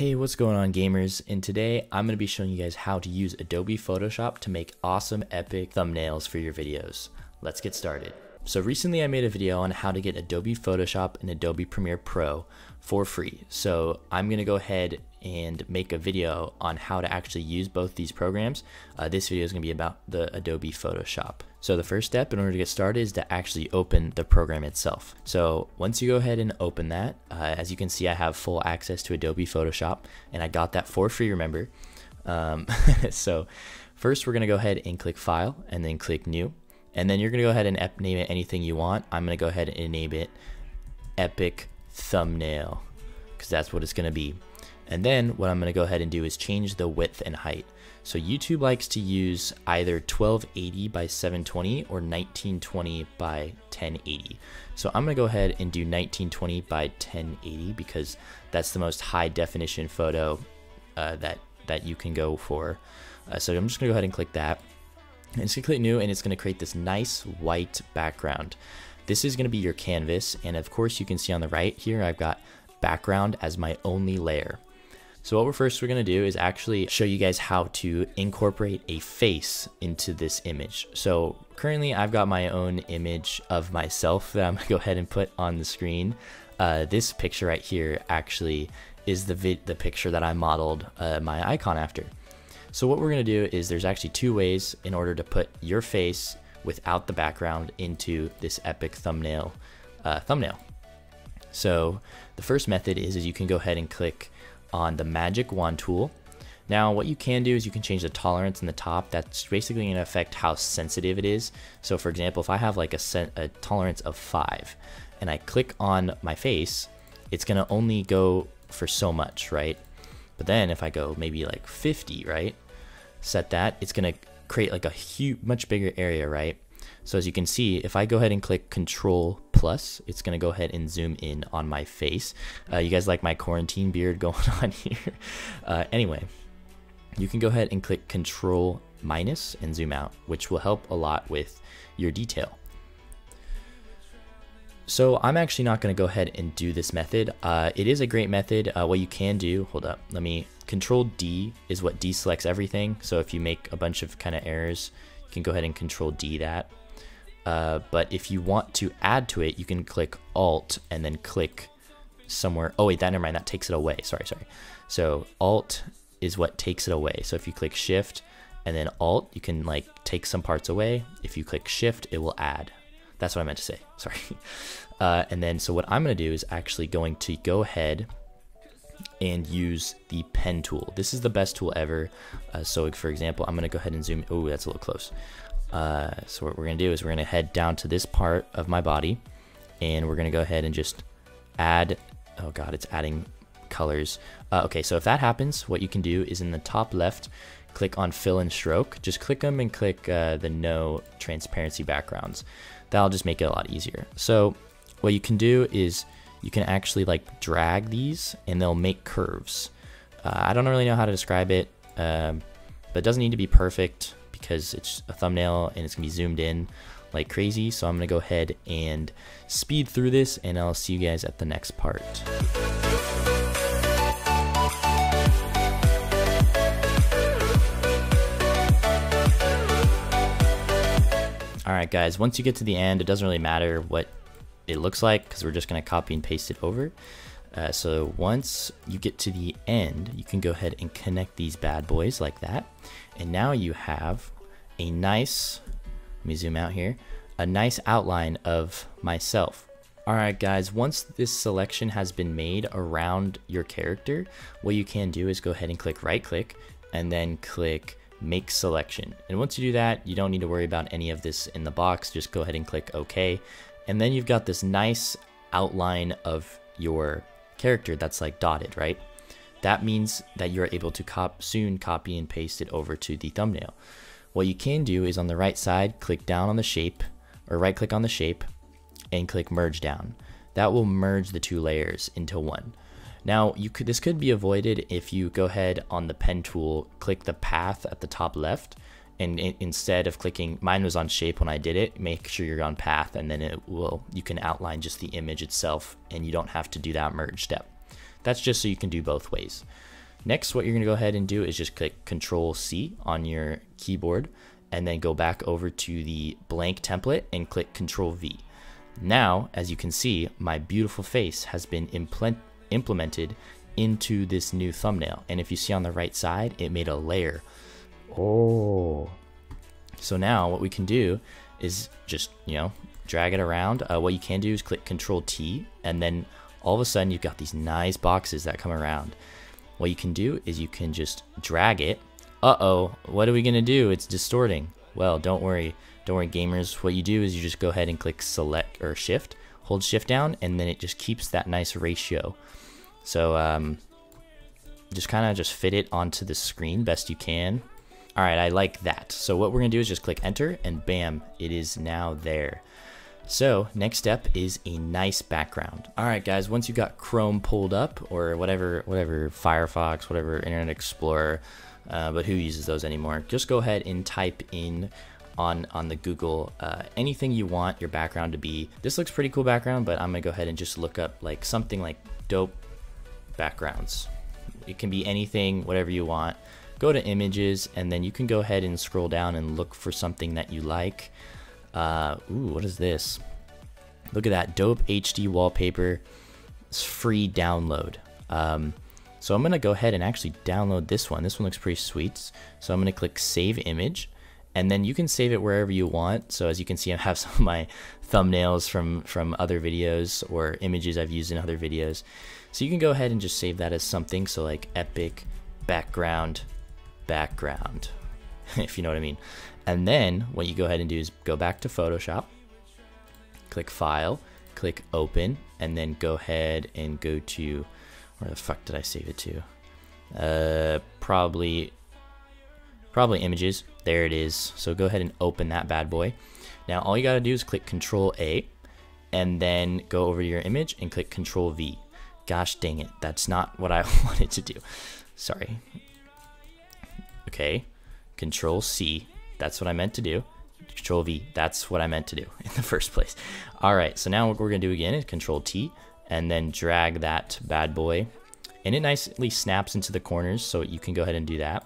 Hey, what's going on, gamers? And today I'm going to be showing you guys how to use Adobe Photoshop to make awesome epic thumbnails for your videos. Let's get started. So recently I made a video on how to get Adobe Photoshop and Adobe Premiere Pro for free. So I'm going to go ahead and make a video on how to actually use both these programs. This video is going to be about the Adobe Photoshop. So the first step in order to get started is to actually open the program itself. So once you go ahead and open that, as you can see, I have full access to Adobe Photoshop and I got that for free, remember. So first we're gonna go ahead and click File and then click New. And then you're gonna go ahead and name it anything you want. I'm gonna go ahead and name it Epic Thumbnail because that's what it's gonna be. And then what I'm gonna go ahead and do is change the width and height. So YouTube likes to use either 1280 by 720 or 1920 by 1080. So I'm gonna go ahead and do 1920 by 1080 because that's the most high definition photo that you can go for. So I'm just gonna go ahead and click that. And it's gonna click New and it's gonna create this nice white background. This is gonna be your canvas. And of course you can see on the right here, I've got background as my only layer. So what we're gonna do is actually show you guys how to incorporate a face into this image. So currently I've got my own image of myself that I'm gonna go ahead and put on the screen. This picture right here actually is the picture that I modeled my icon after. So what we're gonna do is there's actually two ways in order to put your face without the background into this epic thumbnail. So the first method is you can go ahead and click on the magic wand tool. Now what you can do is you can change the tolerance in the top. That's basically gonna affect how sensitive it is. So for example, if I have like a tolerance of 5 and I click on my face, it's gonna only go for so much, right? But then if I go maybe like 50, right? Set that, it's gonna create like a huge, much bigger area, right? So as you can see, if I go ahead and click Control Plus, it's gonna go ahead and zoom in on my face. You guys like my quarantine beard going on here? Anyway, you can go ahead and click Control Minus and zoom out, which will help a lot with your detail. So I'm actually not gonna go ahead and do this method. It is a great method. What you can do, hold up, let me, Control D is what deselects everything. So if you make a bunch of kind of errors, you can go ahead and Control D that. But if you want to add to it, you can click Alt and then click somewhere. Oh wait, never mind, that takes it away. Sorry. So Alt is what takes it away. So if you click Shift and then Alt, you can like take some parts away. If you click Shift, it will add. That's what I meant to say, sorry. And then, so what I'm gonna do is actually going to go ahead and use the pen tool. This is the best tool ever. So for example, I'm gonna go ahead and zoom, oh, that's a little close. So what we're gonna do is we're gonna head down to this part of my body and we're gonna go ahead and just add, oh God, it's adding colors. Okay, so if that happens, what you can do is in the top left, click on fill and stroke, just click them and click the no transparency backgrounds. That'll just make it a lot easier. So what you can do is you can actually like drag these and they'll make curves. I don't really know how to describe it, but it doesn't need to be perfect because it's a thumbnail and it's gonna be zoomed in like crazy. So I'm gonna go ahead and speed through this and I'll see you guys at the next part. All right guys, once you get to the end, it doesn't really matter what it looks like because we're just gonna copy and paste it over. So once you get to the end, you can go ahead and connect these bad boys like that. And now you have a nice, let me zoom out here, a nice outline of myself. All right guys, once this selection has been made around your character, what you can do is go ahead and click right click and then click make selection. And once you do that, you don't need to worry about any of this in the box. Just go ahead and click OK. And then you've got this nice outline of your character that's like dotted, right? That means that you're able to soon copy and paste it over to the thumbnail. What you can do is on the right side, click down on the shape or right click on the shape and click merge down. That will merge the two layers into one. Now this could be avoided if you go ahead on the pen tool, click the path at the top left, and instead of clicking, mine was on shape when I did it, make sure you're on path and then you can outline just the image itself and you don't have to do that merge step. That's just so you can do both ways. Next, what you're gonna go ahead and do is just click Control C on your keyboard and then go back over to the blank template and click Control V. Now, as you can see, my beautiful face has been implemented into this new thumbnail. And if you see on the right side, it made a layer. Oh. So now what we can do is just, you know, drag it around. What you can do is click Control T, and then all of a sudden you've got these nice boxes that come around. What you can do is you can just drag it. Uh-oh, what are we gonna do? It's distorting. Well, don't worry gamers. What you do is you just go ahead and click select or shift, hold shift down, and then it just keeps that nice ratio. So just kind of just fit it onto the screen best you can. All right, I like that. So what we're gonna do is just click enter and bam, it is now there. So next step is a nice background. All right, guys, once you've got Chrome pulled up or whatever Firefox, whatever Internet Explorer, but who uses those anymore? Just go ahead and type in on the Google anything you want your background to be. This looks pretty cool background, but I'm gonna go ahead and just look up like something like dope backgrounds. It can be anything, whatever you want. Go to images, and then you can go ahead and scroll down and look for something that you like. Ooh, what is this? Look at that, dope HD wallpaper. It's free download. So I'm gonna go ahead and actually download this one. This one looks pretty sweet. So I'm gonna click save image, and then you can save it wherever you want. So as you can see, I have some of my thumbnails from other videos or images I've used in other videos. So you can go ahead and just save that as something. So like epic background, if you know what I mean. And then what you go ahead and do is go back to Photoshop, click File, click Open, and then go ahead and go to, where the fuck did I save it to? Probably Images. There it is. So go ahead and open that bad boy. Now all you gotta do is click Control A, and then go over to your image and click Control V. Gosh dang it, that's not what I wanted to do. Sorry. Okay, Control C. That's what I meant to do. Control V, that's what I meant to do in the first place. All right, so now what we're gonna do again is Control T and then drag that bad boy. And it nicely snaps into the corners, so you can go ahead and do that.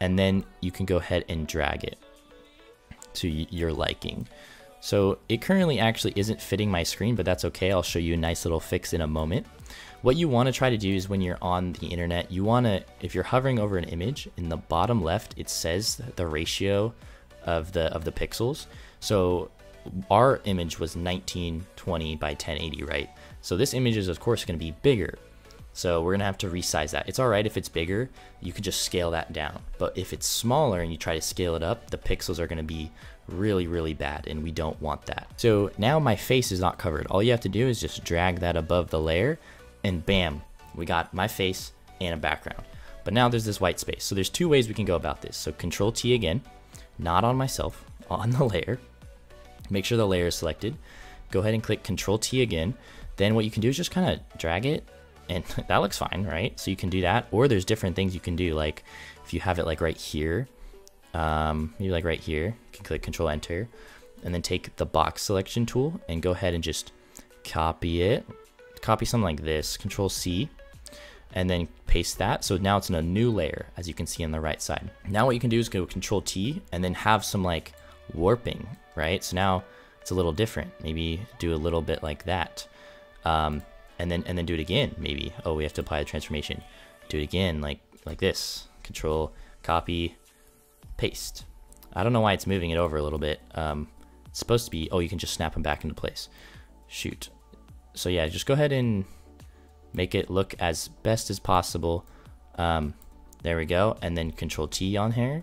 And then you can go ahead and drag it to your liking. So it currently actually isn't fitting my screen, but that's okay. I'll show you a nice little fix in a moment. What you wanna try to do is when you're on the internet, you wanna, if you're hovering over an image, in the bottom left, it says the ratio of the pixels. So our image was 1920 by 1080, right? So this image is of course gonna be bigger. So we're gonna have to resize that. It's all right if it's bigger, you can just scale that down. But if it's smaller and you try to scale it up, the pixels are gonna be really, really bad, and we don't want that. So now my face is not covered. All you have to do is just drag that above the layer, and bam, we got my face and a background. But now there's this white space. So there's two ways we can go about this. So Control T again, not on myself, on the layer. Make sure the layer is selected. Go ahead and click Control T again. Then what you can do is just kind of drag it, and that looks fine, right? So you can do that, or there's different things you can do. Like if you have it like right here, maybe like right here, you can click Control Enter, and then take the box selection tool and go ahead and just copy it. Copy something like this, Control C, and then paste that. So now it's in a new layer, as you can see on the right side. Now what you can do is go Control T and then have some like warping, right? So now it's a little different. Maybe do a little bit like that. And then do it again, maybe. Oh, we have to apply the transformation. Do it again, like this. Control, copy, paste. I don't know why it's moving it over a little bit. It's supposed to be, oh, you can just snap them back into place. Shoot. So yeah, just go ahead and make it look as best as possible. There we go. And then Control T on here,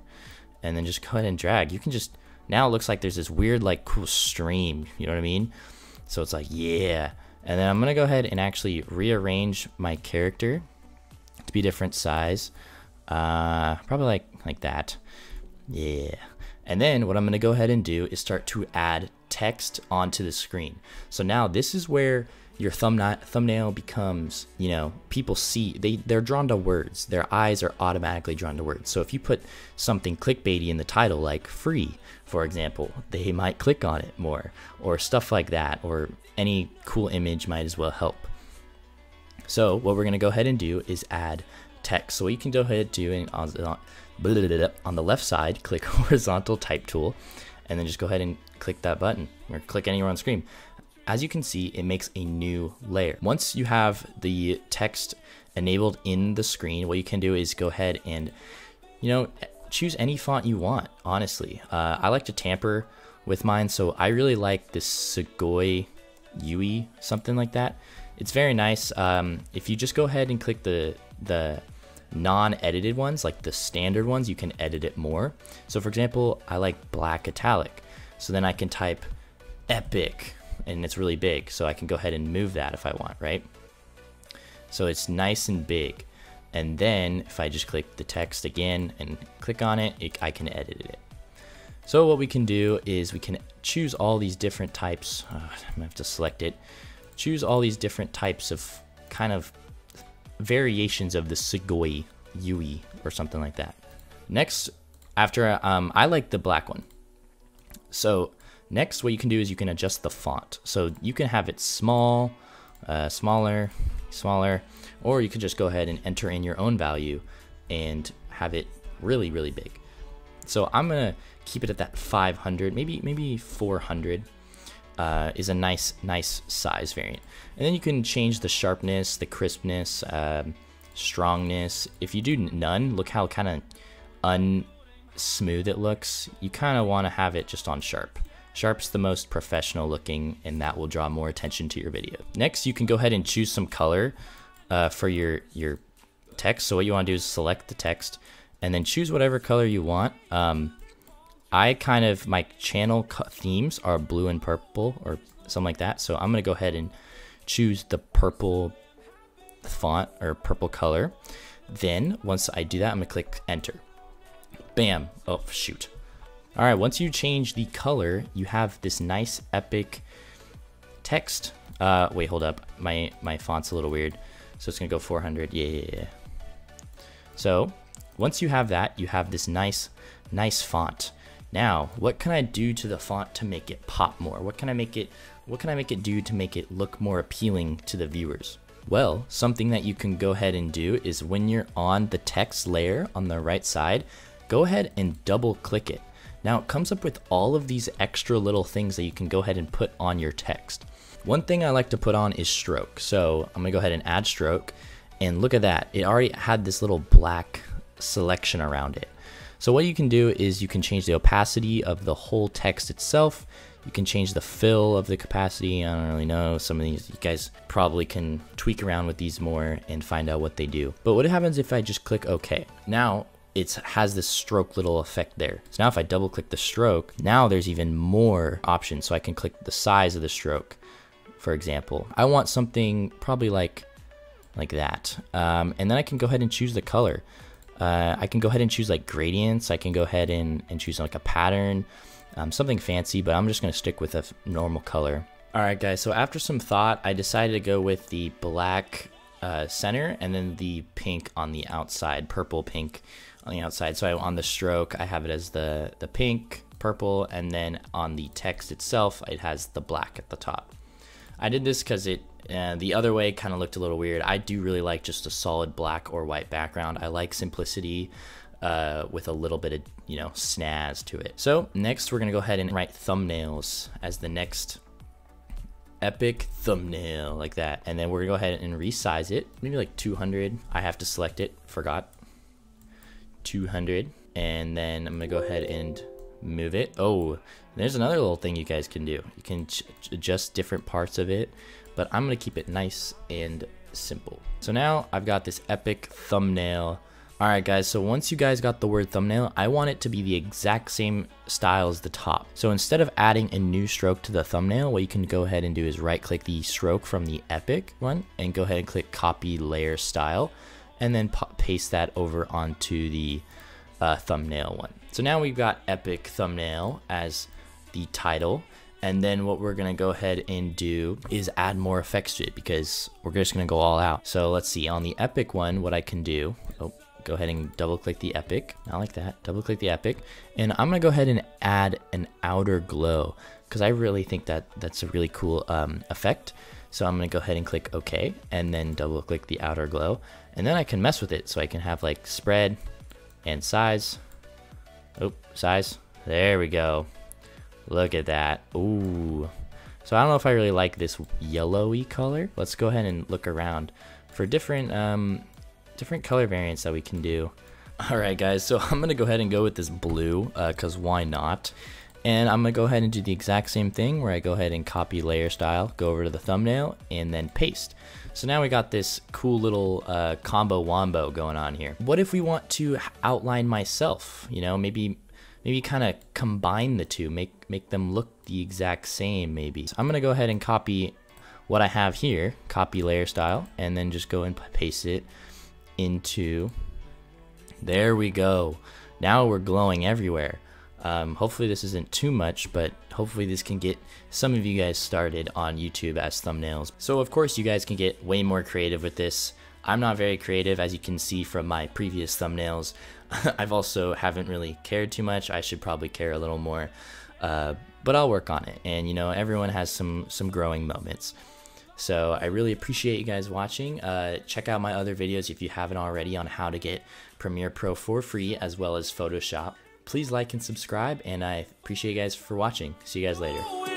and then just go ahead and drag. You can just, now it looks like there's this weird, like cool stream, you know what I mean? So it's like, yeah. And then I'm gonna go ahead and actually rearrange my character to be different size. Probably like that, yeah. And then what I'm gonna go ahead and do is start to add text onto the screen. So now this is where your thumbnail becomes, you know, people see, they're drawn to words. Their eyes are automatically drawn to words. So if you put something clickbaity in the title, like free, for example, they might click on it more, or stuff like that, or any cool image might as well help. So what we're going to go ahead and do is add text. So what you can go ahead and do and on the left side, click horizontal type tool, and then just go ahead and click that button or click anywhere on the screen. As you can see, it makes a new layer. Once you have the text enabled in the screen, what you can do is go ahead and, you know, choose any font you want, honestly. I like to tamper with mine, so I really like this Segoe UI, something like that. It's very nice. If you just go ahead and click the non-edited ones, like the standard ones, you can edit it more. So for example, I like black italic. So then I can type epic, and it's really big. So I can go ahead and move that if I want, right? So it's nice and big. And then if I just click the text again and click on it, I can edit it. So what we can do is we can choose all these different types. I'm gonna have to select it. Choose all these different types of kind of variations of the Segoe UI or something like that. Next, after I like the black one. So next, what you can do is you can adjust the font. So you can have it small, smaller, or you can just go ahead and enter in your own value and have it really, really big. So I'm gonna keep it at that 500, maybe 400 is a nice size variant. And then you can change the sharpness, the crispness, strongness. If you do none, look how kind of unsmooth it looks. You kind of want to have it just on sharp. Sharp's the most professional looking, and that will draw more attention to your video. Next, you can go ahead and choose some color for your text. So what you want to do is select the text and then choose whatever color you want. My channel themes are blue and purple or something like that. So I'm going to go ahead and choose the purple font or purple color. Then once I do that, I'm going to click enter. Bam. Oh, shoot. All right, once you change the color, you have this nice epic text. Wait, hold up. My font's a little weird. So it's gonna go 400, yeah. So once you have that, you have this nice font. Now, what can I do to the font to make it pop more? What can I make it do to make it look more appealing to the viewers? Well, something that you can go ahead and do is when you're on the text layer on the right side, go ahead and double click it. Now it comes up with all of these extra little things that you can go ahead and put on your text. One thing I like to put on is stroke. So I'm gonna go ahead and add stroke, and look at that. It already had this little black selection around it. So what you can do is you can change the opacity of the whole text itself. You can change the fill of the capacity. I don't really know. Some of these, you guys probably can tweak around with these more and find out what they do. But what happens if I just click okay? Now, it has this stroke little effect there. So now if I double click the stroke, now there's even more options. So I can click the size of the stroke, for example. I want something probably like that. And then I can go ahead and choose the color. I can go ahead and choose like gradients. I can go ahead and choose like a pattern, something fancy, but I'm just gonna stick with a normal color. All right guys, so after some thought, I decided to go with the black center and then the pink on the outside, purple pink on the outside. So on the stroke, I have it as the pink, purple, and then on the text itself, it has the black at the top. I did this because it the other way kind of looked a little weird. I do really like just a solid black or white background. I like simplicity with a little bit of, you know, snazz to it. So next we're gonna go ahead and write thumbnails as the next epic thumbnail, like that, and then we're gonna go ahead and resize it, maybe like 200. I have to select it, forgot. 200, and then I'm gonna go ahead and move it. Oh, there's another little thing you guys can do. You can adjust different parts of it, but I'm gonna keep it nice and simple. So now I've got this epic thumbnail. All right guys, so once you guys got the word thumbnail, I want it to be the exact same style as the top. So instead of adding a new stroke to the thumbnail, what you can go ahead and do is right click the stroke from the epic one and go ahead and click copy layer style, and then paste that over onto the thumbnail one. So now we've got epic thumbnail as the title. And then what we're gonna go ahead and do is add more effects to it because we're just gonna go all out. So let's see, on the epic one, what I can do, oh, go ahead and double click the epic, not like that, double click the epic, and I'm gonna go ahead and add an outer glow because I really think that that's a really cool effect. So I'm gonna go ahead and click OK, and then double click the outer glow, and then I can mess with it. So I can have like spread and size. Oh, size, there we go. Look at that, ooh. So I don't know if I really like this yellowy color. Let's go ahead and look around for different, different color variants that we can do. All right guys, so I'm gonna go ahead and go with this blue, cause why not? And I'm gonna go ahead and do the exact same thing where I go ahead and copy layer style, go over to the thumbnail and then paste. So now we got this cool little combo wombo going on here. What if we want to outline myself? You know, maybe kind of combine the two, make them look the exact same maybe. So I'm gonna go ahead and copy what I have here, copy layer style, and then just go and paste it into, there we go. Now we're glowing everywhere. Hopefully this isn't too much, but hopefully this can get some of you guys started on YouTube as thumbnails. So of course you guys can get way more creative with this. I'm not very creative, as you can see from my previous thumbnails. I've also haven't really cared too much. I should probably care a little more, but I'll work on it. And you know, everyone has some growing moments. So I really appreciate you guys watching. Check out my other videos if you haven't already on how to get Premiere Pro for free as well as Photoshop. Please like and subscribe, and I appreciate you guys for watching. See you guys later.